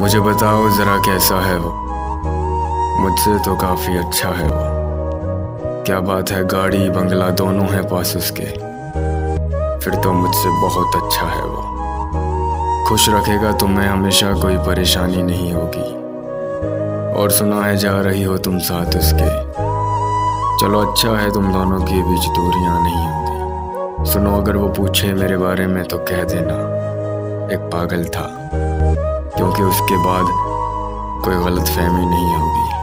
मुझे बताओ जरा कैसा है वो। मुझसे तो काफी अच्छा है वो। क्या बात है, गाड़ी बंगला दोनों है पास उसके। फिर तो मुझसे बहुत अच्छा है वो। खुश रखेगा तुम्हें हमेशा, कोई परेशानी नहीं होगी। और सुना है जा रही हो तुम साथ उसके। चलो अच्छा है, तुम दोनों के बीच दूरियां नहीं होंगी। सुनो, अगर वो पूछे मेरे बारे में तो कह देना एक पागल था, क्योंकि उसके बाद कोई गलतफहमी नहीं होगी।